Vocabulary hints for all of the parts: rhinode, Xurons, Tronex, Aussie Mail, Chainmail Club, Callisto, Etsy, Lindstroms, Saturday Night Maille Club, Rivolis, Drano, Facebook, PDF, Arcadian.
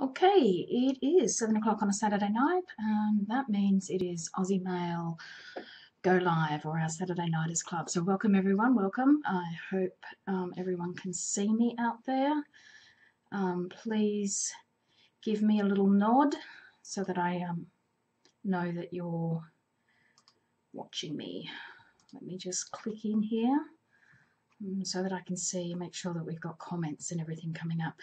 Okay, it is 7 o'clock on a Saturday night, and that means it is Aussie Mail Go Live, or our Saturday Nighters Club. So welcome everyone, welcome. I hope everyone can see me out there. Please give me a little nod so that I know that you're watching me. Let me just click in here so that I can see, make sure that we've got comments and everything coming up.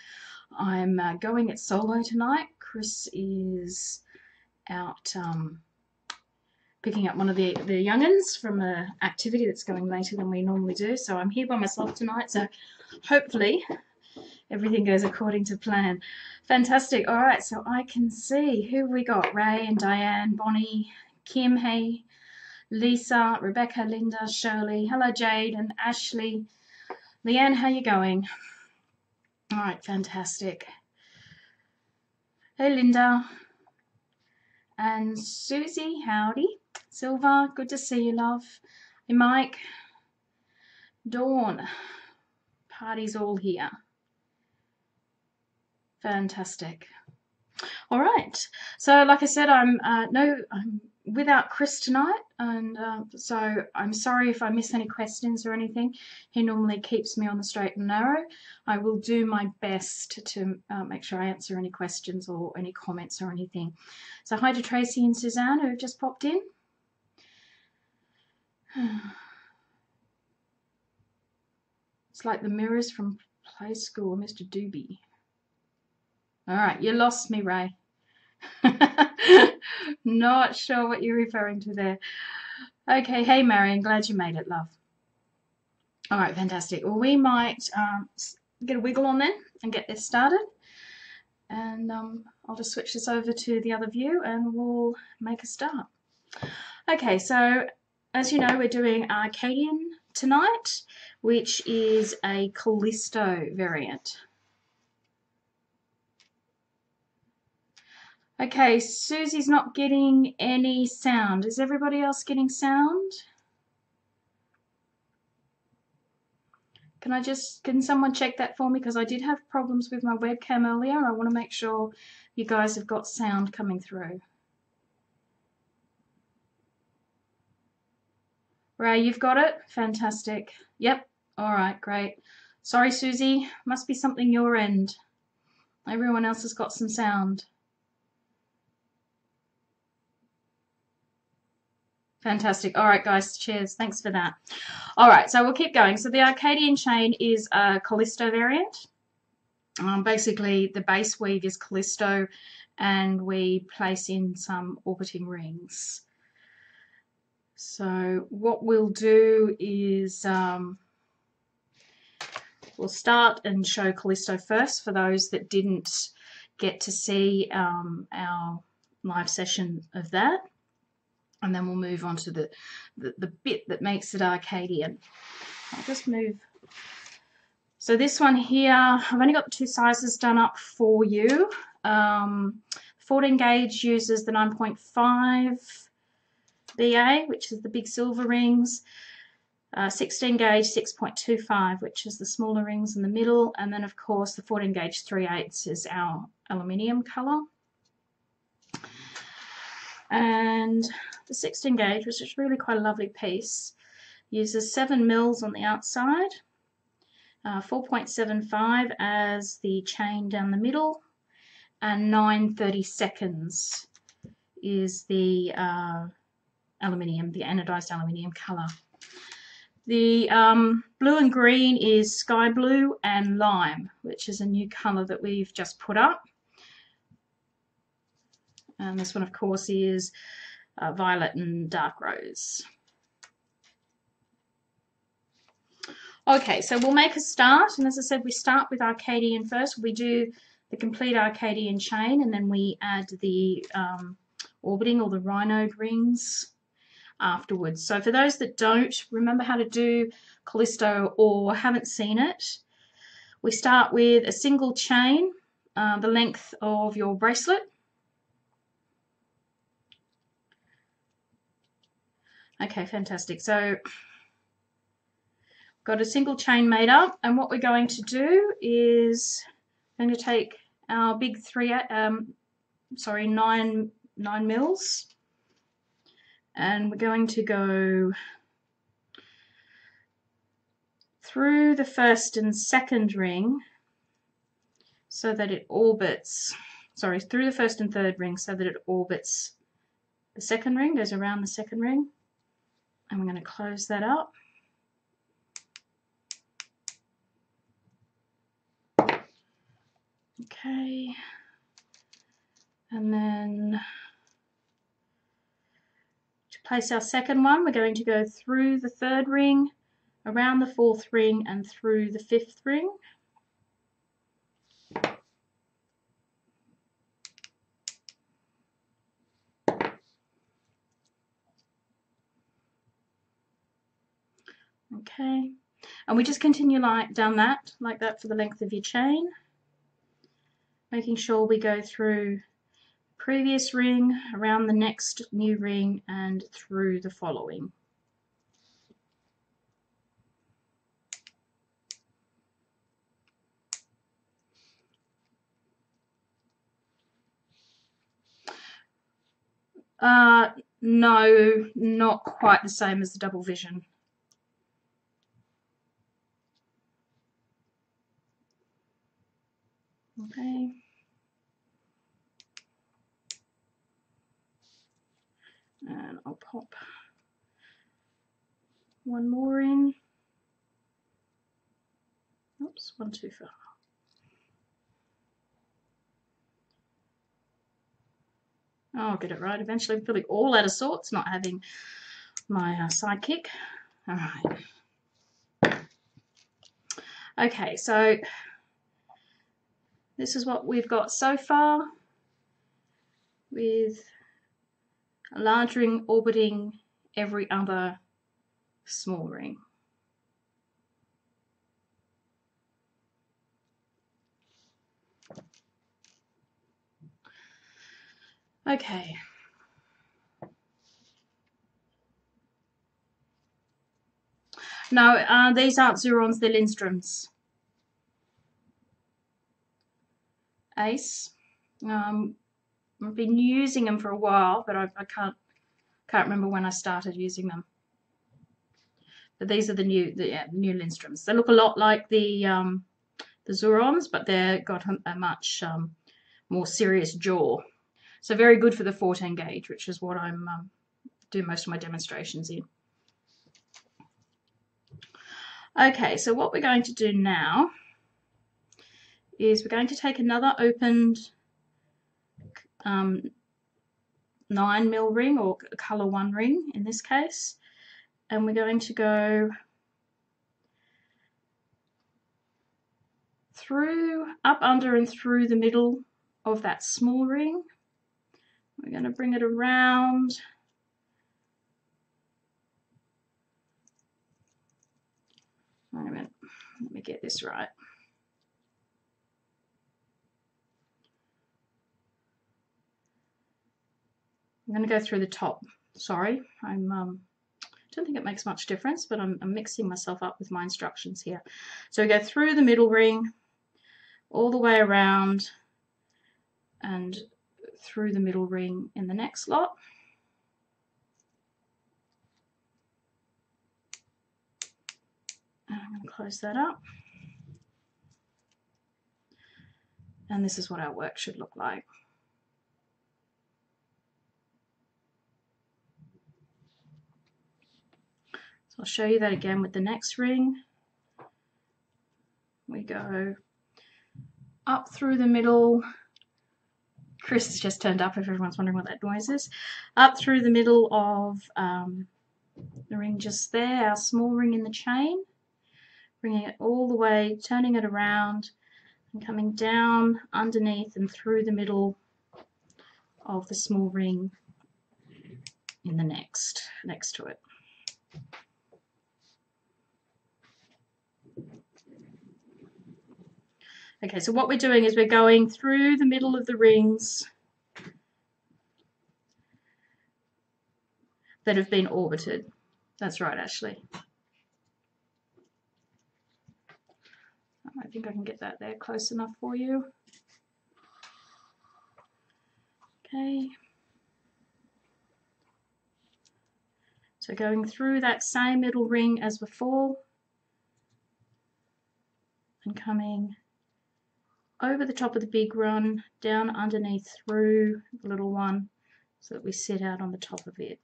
I'm going it solo tonight. Chris is out picking up one of the young'uns from an activity that's going later than we normally do. So I'm here by myself tonight, so hopefully everything goes according to plan. Fantastic. All right, so I can see who we got. Ray and Diane, Bonnie, Kim, hey, Lisa, Rebecca, Linda, Shirley, hello Jade and Ashley. Leanne, how you going? All right, fantastic. Hey Linda and Susie, howdy. Silva, good to see you, love. Hey Mike, Dawn, party's all here. Fantastic. All right, so like I said, I'm without Chris tonight, and so I'm sorry if I miss any questions or anything. He normally keeps me on the straight and narrow. I will do my best to make sure I answer any questions or any comments or anything. So hi to Tracy and Suzanne who have just popped in. It's like the mirrors from Play School, Mr. Doobie. All right, you lost me, Ray. Not sure what you're referring to there. Okay, hey Marion, glad you made it, love. All right, fantastic. Well, we might get a wiggle on then and get this started, and I'll just switch this over to the other view and we'll make a start. Okay, so as you know, we're doing Arcadian tonight, which is a Callisto variant. Okay, Susie's not getting any sound. Is everybody else getting sound? Can someone check that for me? Because I did have problems with my webcam earlier, and I want to make sure you guys have got sound coming through. Ray, you've got it? Fantastic. Yep. All right, great. Sorry, Susie. Must be something your end. Everyone else has got some sound. Fantastic. All right, guys, cheers. Thanks for that. All right, so we'll keep going. So the Arcadian chain is a Callisto variant. Basically, the base weave is Callisto, and we place in some orbiting rings. So what we'll do is we'll start and show Callisto first for those that didn't get to see our live session of that. And then we'll move on to the bit that makes it Arcadian. I'll just move. So this one here, I've only got two sizes done up for you. 14 gauge uses the 9.5 BA, which is the big silver rings. 16 gauge 6.25, which is the smaller rings in the middle. And then, of course, the 14 gauge 3/8 is our aluminium colour. And the 16 gauge, which is really quite a lovely piece, uses 7 mils on the outside, 4.75 as the chain down the middle, and 9/32 is the aluminium, the anodized aluminium colour. The blue and green is sky blue and lime, which is a new colour that we've just put up. And this one, of course, is violet and dark rose. Okay, so we'll make a start. And as I said, we start with Arcadian first. We do the complete Arcadian chain, and then we add the orbiting or the rhinode rings afterwards. So for those that don't remember how to do Callisto or haven't seen it, we start with a single chain, the length of your bracelet. Okay, fantastic. So got a single chain made up, and what we're going to do is I'm going to take our big nine mils, and we're going to go through the first and second ring so that it orbits, sorry, through the first and third ring so that it orbits the second ring, goes around the second ring, and we're going to close that up. Okay, and then to place our second one, we're going to go through the third ring, around the fourth ring, and through the fifth ring. Okay, and we just continue down that, like that, for the length of your chain, making sure we go through the previous ring, around the next new ring, and through the following. No, not quite the same as the double vision. Okay. And I'll pop one more in. Oops, one too far. Oh, I'll get it right eventually. I'm feeling all out of sorts, not having my sidekick. All right. Okay, so this is what we've got so far, with a large ring orbiting every other small ring. Okay. Now, these aren't Xurons, they're Lindstroms. Ace. I've been using them for a while, but I can't remember when I started using them. But these are the new Lindstroms. They look a lot like the Xurons, but they've got a much more serious jaw. So very good for the 14 gauge, which is what I'm doing most of my demonstrations in. Okay, so what we're going to do now is we're going to take another opened 9 mil ring, or colour 1 ring in this case, and we're going to go through, up, under, and through the middle of that small ring. We're going to bring it around . Wait a minute, let me get this right. I'm going to go through the top. Sorry, I'm don't think it makes much difference, but I'm mixing myself up with my instructions here. So we go through the middle ring, all the way around, and through the middle ring in the next lot. And I'm going to close that up. And this is what our work should look like. So I'll show you that again with the next ring. We go up through the middle. Chris has just turned up, if everyone's wondering what that noise is. Up through the middle of the ring just there, our small ring in the chain, bringing it all the way, turning it around, and coming down underneath and through the middle of the small ring in the next to it. Okay, so what we're doing is we're going through the middle of the rings that have been orbited. That's right, Ashley. I think I can get that there close enough for you. Okay. So going through that same middle ring as before and coming over the top of the big run, down underneath through the little one so that we sit out on the top of it.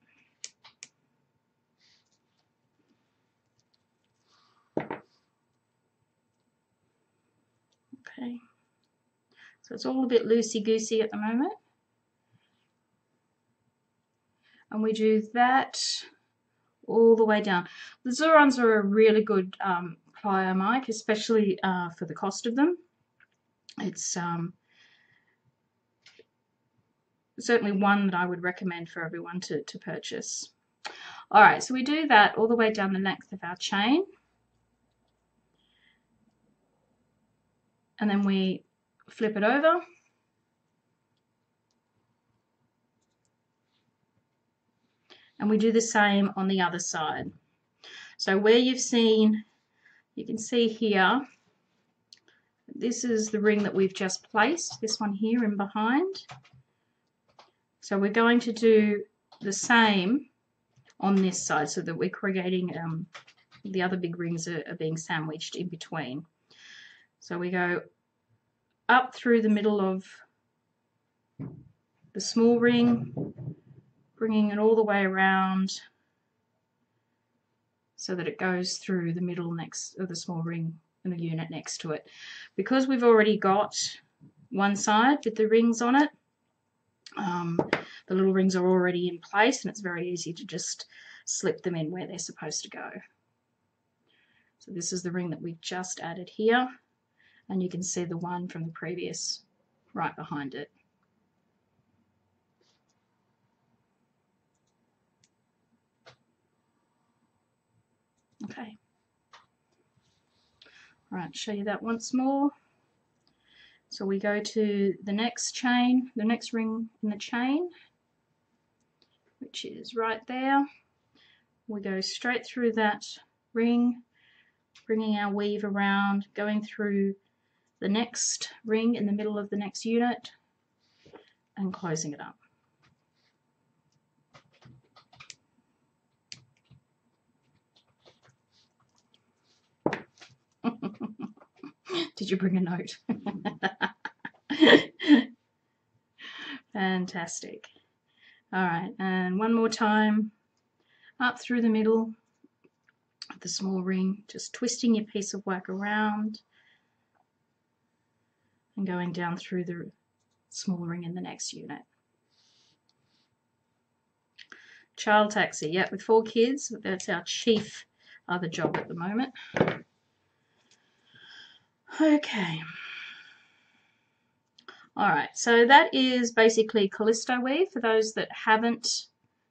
Okay, so it's all a bit loosey-goosey at the moment. And we do that all the way down. The Xurons are a really good plier mic, especially for the cost of them. It's certainly one that I would recommend for everyone to purchase. All right, so we do that all the way down the length of our chain. And then we flip it over. And we do the same on the other side. So where you've seen, you can see here, this is the ring that we've just placed, this one here in behind. So we're going to do the same on this side so that we're creating the other big rings are being sandwiched in between. So we go up through the middle of the small ring, bringing it all the way around so that it goes through the middle next of the small ring and the unit next to it. Because we've already got one side with the rings on it, the little rings are already in place and it's very easy to just slip them in where they're supposed to go. So this is the ring that we just added here, and you can see the one from the previous right behind it. Okay. All right, show you that once more. So we go to the next chain, the next ring in the chain, which is right there. We go straight through that ring, bringing our weave around, going through the next ring in the middle of the next unit and closing it up. Did you bring a note? Fantastic. All right, and one more time, up through the middle of the small ring, just twisting your piece of work around and going down through the small ring in the next unit. Child taxi, yeah, with 4 kids, that's our chief other job at the moment. Okay, all right, so that is basically Callisto weave for those that haven't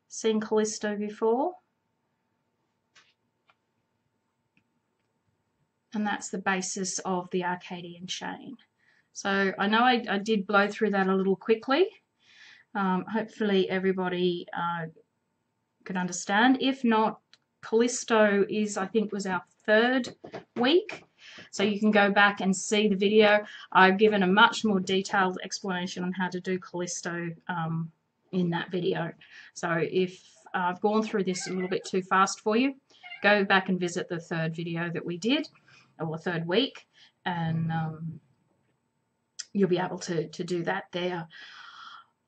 seen Callisto before. And that's the basis of the Arcadian chain. So I know I did blow through that a little quickly. Hopefully everybody could understand. If not, Callisto is, I think, was our 3rd week. So you can go back and see the video. I've given a much more detailed explanation on how to do Callisto in that video. So if I've gone through this a little bit too fast for you, go back and visit the 3rd video that we did, or 3rd week, and you'll be able to do that there.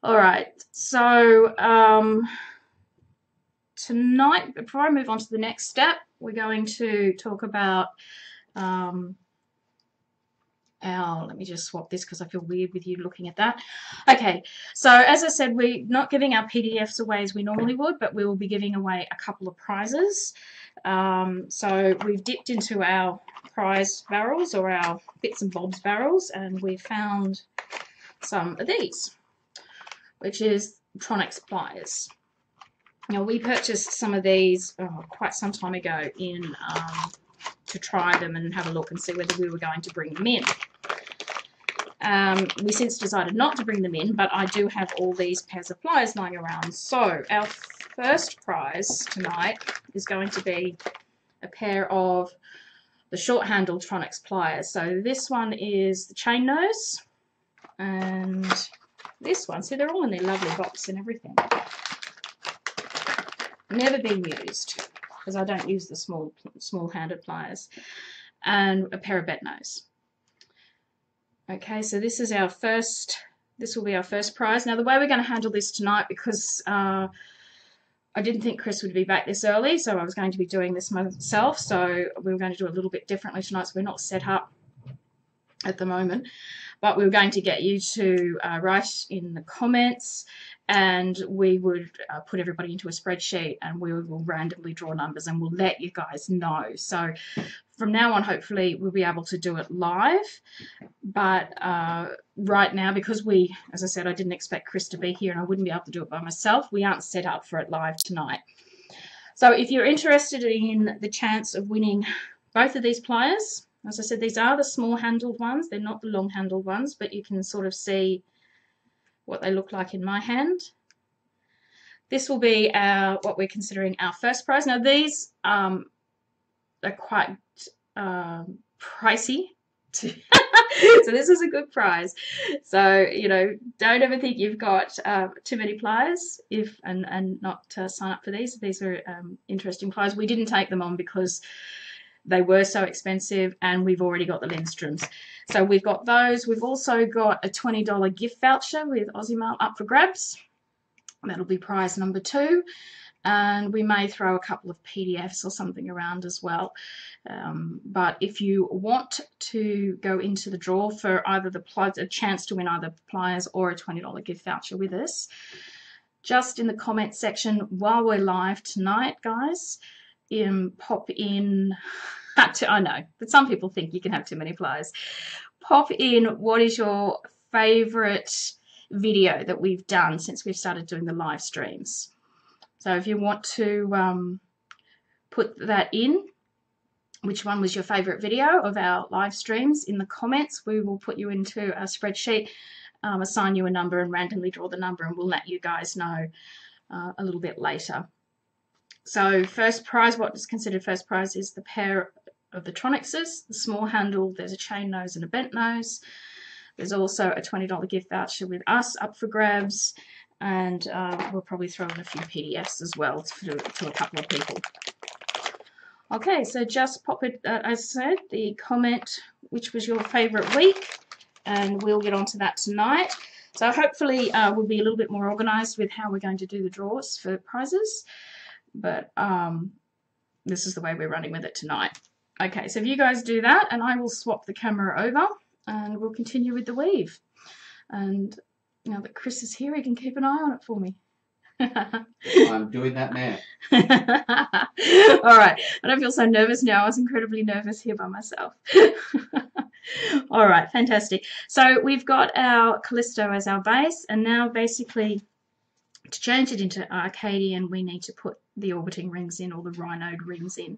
All right, so tonight, before I move on to the next step, we're going to talk about let me just swap this because I feel weird with you looking at that. Okay, so as I said, we're not giving our PDFs away as we normally would, but we will be giving away a couple of prizes. So we've dipped into our prize barrels, or our bits and bobs barrels, and we found some of these, which is Tronex pliers. Now, we purchased some of these quite some time ago in to try them and have a look and see whether we were going to bring them in. We since decided not to bring them in, but I do have all these pairs of pliers lying around. So our first prize tonight is going to be a pair of the short-handled Tronex pliers. So this one is the chain nose, and This one, see, they're all in their lovely box and everything. Never been used, because I don't use the small-handed pliers. And a pair of bedknobs. Okay, so this is our first, this will be our first prize. Now, the way we're going to handle this tonight, because I didn't think Chris would be back this early, so I was going to be doing this myself, so we were going to do a little bit differently tonight, so we're not set up at the moment. But we were going to get you to write in the comments, and we would put everybody into a spreadsheet, and we will randomly draw numbers, and we'll let you guys know. So from now on, hopefully, we'll be able to do it live. But right now, because we, as I said, I didn't expect Chris to be here and I wouldn't be able to do it by myself, we aren't set up for it live tonight. So if you're interested in the chance of winning both of these pliers, as I said, these are the small-handled ones. They're not the long-handled ones, but you can sort of see what they look like in my hand. This will be our, what we're considering our first prize. Now, these are quite pricey too. So this is a good prize, so you know, don't ever think you've got too many pliers if and not sign up for these. These are interesting pliers. We didn't take them on because they were so expensive, and we've already got the Lindstroms, so we've got those. We've also got a $20 gift voucher with Aussie Mail up for grabs. That'll be prize number 2. And we may throw a couple of PDFs or something around as well. But if you want to go into the draw for either the pliers, a chance to win either pliers or a $20 gift voucher with us, just in the comment section while we're live tonight, guys, pop in, I know, but some people think you can have too many pliers. Pop in, what is your favourite video that we've done since we've started doing the live streams? So if you want to put that in, which one was your favourite video of our live streams, in the comments, we will put you into a spreadsheet, assign you a number and randomly draw the number, and we'll let you guys know a little bit later. So first prize, what is considered first prize is the pair of the Tronexes, the small handle, there's a chain nose and a bent nose. There's also a $20 gift voucher with us up for grabs. And we'll probably throw in a few PDFs as well to a couple of people. Okay, so just pop it, as I said, the comment, which was your favourite week, and we'll get onto that tonight. So hopefully we'll be a little bit more organised with how we're going to do the draws for prizes, but this is the way we're running with it tonight. Okay, so if you guys do that, and I will swap the camera over, and we'll continue with the weave. And now that Chris is here, he can keep an eye on it for me. I'm doing that now. All right. I don't feel so nervous now. I was incredibly nervous here by myself. All right. Fantastic. So we've got our Callisto as our base, and now basically to change it into Arcadian, we need to put the orbiting rings in, or the rhinode rings in,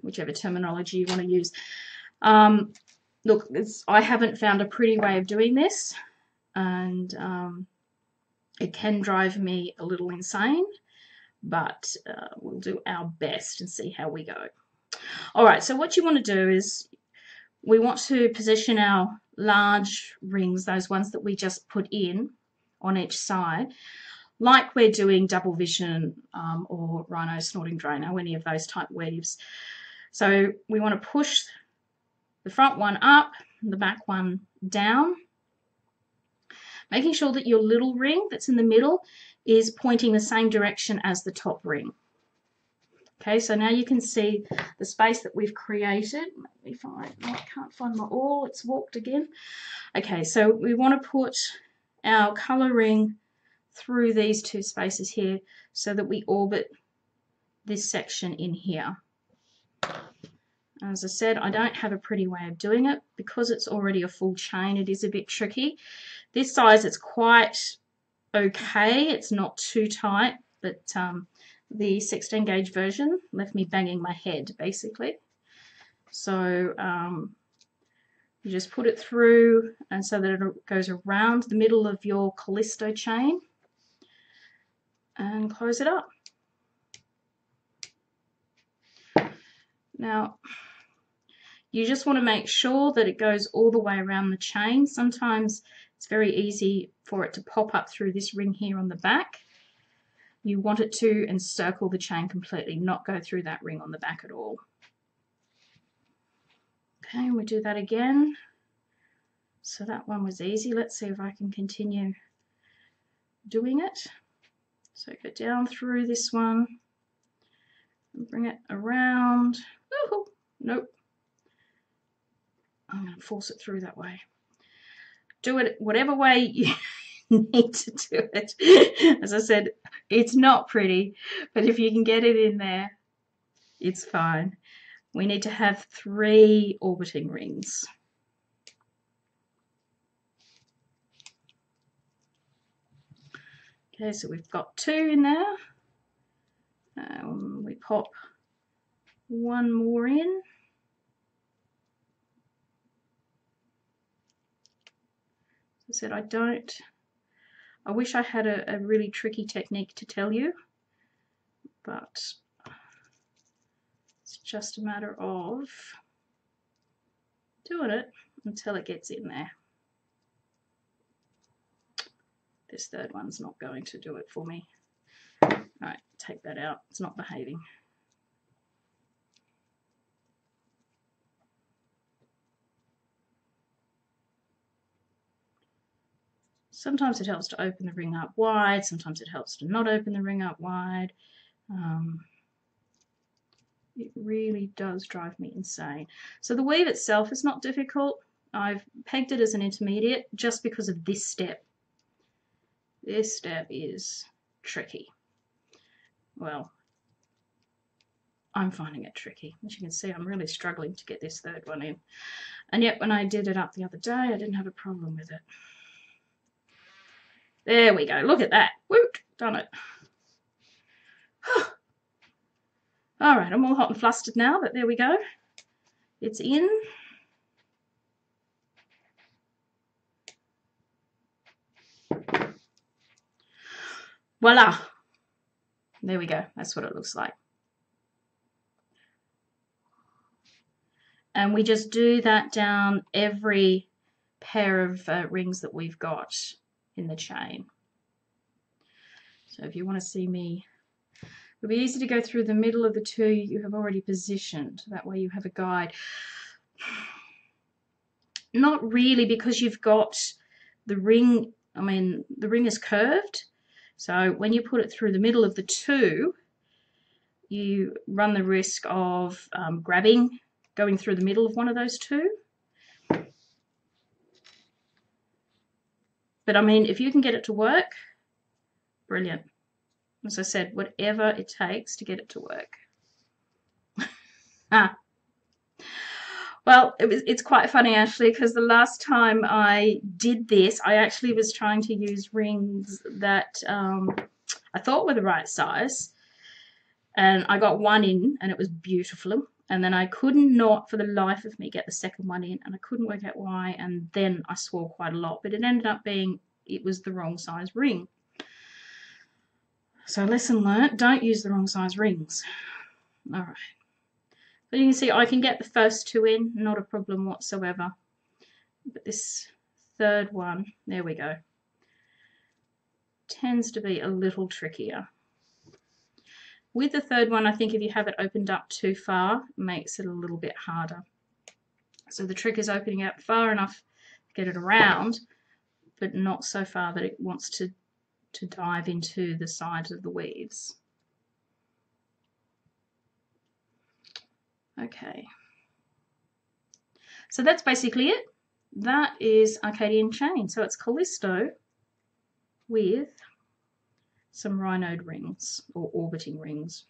whichever terminology you want to use. Look, I haven't found a pretty way of doing this. And it can drive me a little insane, but we'll do our best and see how we go. All right, so what you want to do is we want to position our large rings, those ones that we just put in on each side, like we're doing double vision or rhino snorting drano, any of those type weaves. So we want to push the front one up and the back one down, making sure that your little ring that's in the middle is pointing the same direction as the top ring. Okay, so now you can see the space that we've created. If I can't find my awl, it's walked again. Okay, so we want to put our colour ring through these two spaces here so that we orbit this section in here. As I said, I don't have a pretty way of doing it. Because it's already a full chain, it is a bit tricky. This size, it's quite okay. It's not too tight, but the 16 gauge version left me banging my head, basically. So you just put it through, and so that it goes around the middle of your Callisto chain and close it up. Now, you just want to make sure that it goes all the way around the chain. Sometimes It's very easy for it to pop up through this ring here on the back. You want it to encircle the chain completely, not go through that ring on the back at all. Okay, we do that again. So that one was easy. Let's see if I can continue doing it. So go down through this one and bring it around. Ooh, nope. I'm going to force it through that way. Do it whatever way you need to do it. As I said, it's not pretty, but if you can get it in there, it's fine. We need to have 3 orbiting rings. Okay, so we've got 2 in there. We pop 1 more in. As I said, I wish I had a really tricky technique to tell you, but it's just a matter of doing it until it gets in there. This third one's not going to do it for me. All right, take that out. It's not behaving. Sometimes it helps to open the ring up wide. Sometimes it helps to not open the ring up wide. It really does drive me insane. So the weave itself is not difficult. I've pegged it as an intermediate just because of this step. This step is tricky. Well, I'm finding it tricky. As you can see, I'm really struggling to get this third one in. And yet when I did it up the other day, I didn't have a problem with it. There we go. Look at that. Woot! Done it. All right, I'm all hot and flustered now, but there we go. It's in. Voila. There we go. That's what it looks like. And we just do that down every pair of rings that we've got in the chain. So if you want to see me, it'll be easy to go through the middle of the 2 you have already positioned. That way you have a guide. Not really, because you've got the ring, I mean the ring is curved, so when you put it through the middle of the 2 you run the risk of going through the middle of one of those 2. But I mean, if you can get it to work, brilliant. As I said, whatever it takes to get it to work. Well, it's quite funny actually, because the last time I did this, I actually was trying to use rings that I thought were the right size, and I got one in, and it was beautiful. And then I could not, for the life of me, get the second one in, and I couldn't work out why, and then I swore quite a lot, but it ended up being it was the wrong size ring. So lesson learnt, don't use the wrong size rings. All right. But you can see I can get the first 2 in, not a problem whatsoever. But this third one, there we go, tends to be a little trickier. With the third one, I think if you have it opened up too far, it makes it a little bit harder. So the trick is opening up far enough to get it around, but not so far that it wants to dive into the sides of the weaves. Okay. So that's basically it. That is Arcadian chain. So it's Callisto with some rhinode rings or orbiting rings.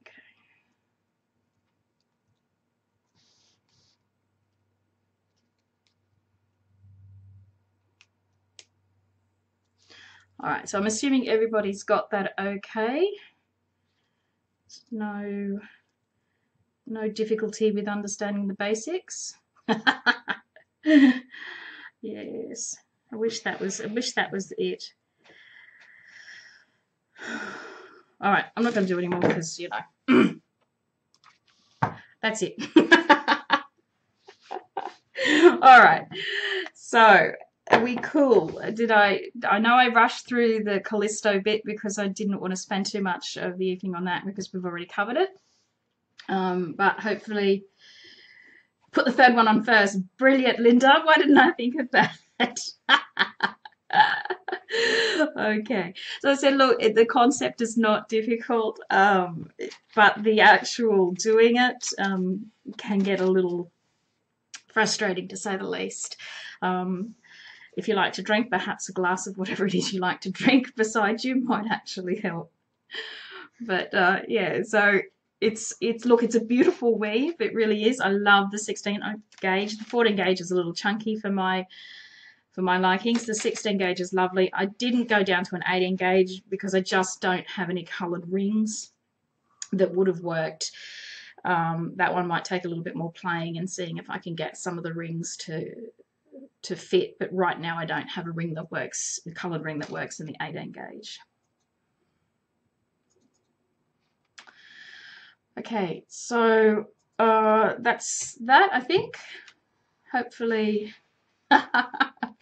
Okay. All right, so I'm assuming everybody's got that okay. No difficulty with understanding the basics. Yes, I wish that was it. All right, I'm not going to do any more because, you know, That's it. All right. So are we cool? Did I know I rushed through the Callisto bit because I didn't want to spend too much of the evening on that because we've already covered it. But hopefully put the third one on first. Brilliant, Linda. Why didn't I think of that? Okay, so I said, look, the concept is not difficult, but the actual doing it can get a little frustrating, to say the least. If you like to drink, perhaps a glass of whatever it is you like to drink beside you might actually help. But yeah, so it's look, it's a beautiful weave, it really is. I love the 16 gauge. The 14 gauge is a little chunky for my likings. The 16 gauge is lovely. I didn't go down to an 18 gauge because I just don't have any coloured rings that would have worked. That one might take a little bit more playing and seeing if I can get some of the rings to fit, but right now I don't have a ring that works, a coloured ring that works in the 18 gauge. Okay, so that's that, I think. Hopefully.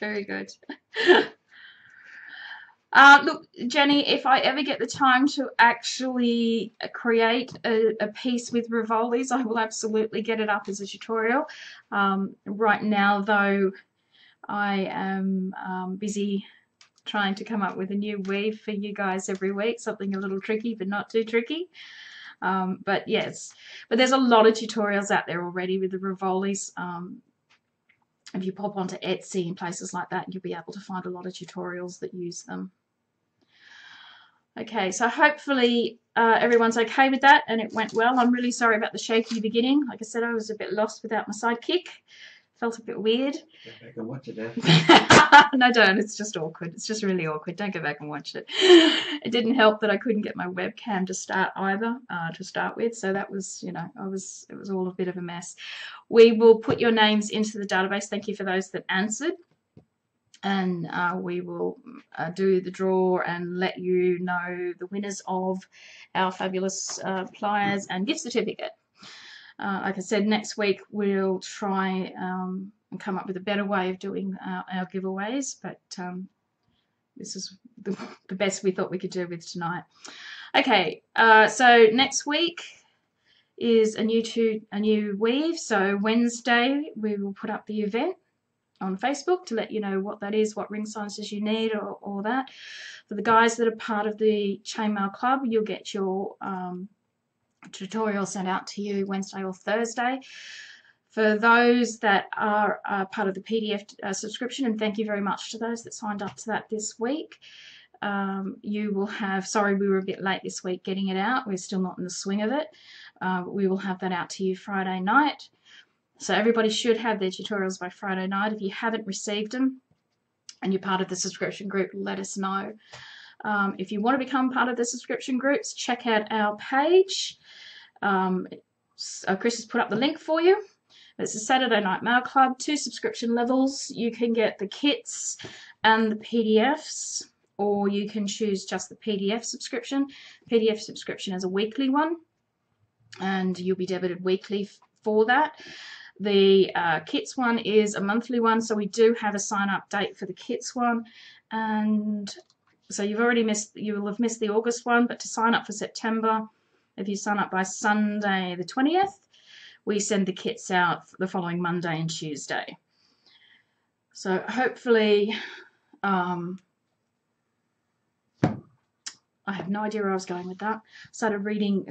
Very good. Look, Jenny, if I ever get the time to actually create a piece with Rivolis, I will absolutely get it up as a tutorial. Right now, though, I am busy trying to come up with a new weave for you guys every week, something a little tricky but not too tricky. But yes, but there's a lot of tutorials out there already with the Rivolis. If you pop onto Etsy and places like that, you'll be able to find a lot of tutorials that use them. Okay, so hopefully everyone's okay with that and it went well. I'm really sorry about the shaky beginning. Like I said, I was a bit lost without my sidekick. Felt a bit weird. Go back and watch it now. No, don't. It's just awkward. It's just really awkward. Don't go back and watch it. It didn't help that I couldn't get my webcam to start either, to start with. So that was, you know, it was all a bit of a mess. We will put your names into the database. Thank you for those that answered. And we will do the draw and let you know the winners of our fabulous pliers and gift certificate. Like I said, next week we'll try and come up with a better way of doing our giveaways, but this is the best we thought we could do with tonight. Okay, so next week is a new weave. So Wednesday we will put up the event on Facebook to let you know what that is, what ring sizes you need, or all that. For the guys that are part of the Chainmail Club, you'll get your tutorial sent out to you Wednesday or Thursday. For those that are part of the PDF subscription, and thank you very much to those that signed up to that this week, you will have, sorry we were a bit late this week getting it out, we're still not in the swing of it, we will have that out to you Friday night. So everybody should have their tutorials by Friday night. If you haven't received them and you're part of the subscription group, let us know. If you want to become part of the subscription groups, check out our page. Chris has put up the link for you. It's the Saturday Night Maille Club, 2 subscription levels. You can get the kits and the PDFs, or you can choose just the PDF subscription. PDF subscription is a weekly one, and you'll be debited weekly for that. The kits one is a monthly one, so we do have a sign-up date for the kits one, and so you've already missed, you will have missed the August one, but to sign up for September, if you sign up by Sunday the 20th, we send the kits out the following Monday and Tuesday. So hopefully, I have no idea where I was going with that. Started reading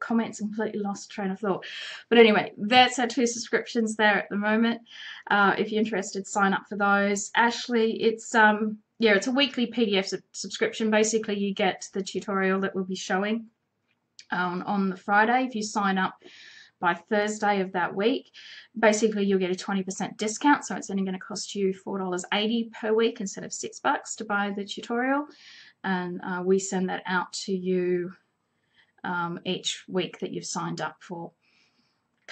comments, completely lost train of thought. But anyway, that's our 2 subscriptions there at the moment. If you're interested, sign up for those. Ashley, it's yeah, it's a weekly PDF subscription. Basically, you get the tutorial that we'll be showing on the Friday. If you sign up by Thursday of that week, basically you'll get a 20% discount. So it's only going to cost you $4.80 per week instead of $6 to buy the tutorial. And we send that out to you each week that you've signed up for.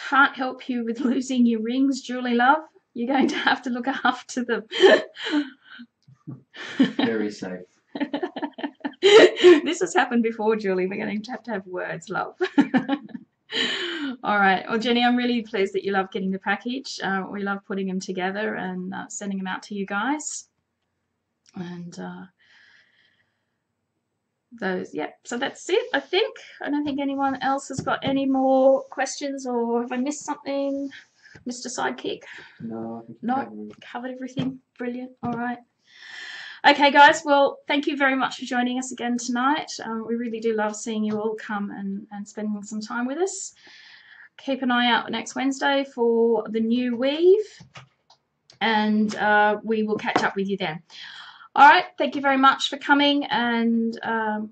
Can't help you with losing your rings, Julie Love. You're going to have to look after them. Very safe. This has happened before, Julie. We're going to have words, love. All right. Well, Jenny, I'm really pleased that you love getting the package. We love putting them together and sending them out to you guys. And those, yeah. So that's it, I think. I don't think anyone else has got any more questions, or have I missed something? Mr. Sidekick? No. No, covered everything. Brilliant. All right. Okay, guys, well, thank you very much for joining us again tonight. We really do love seeing you all come and spending some time with us. Keep an eye out next Wednesday for the new weave, and we will catch up with you then. All right, thank you very much for coming, and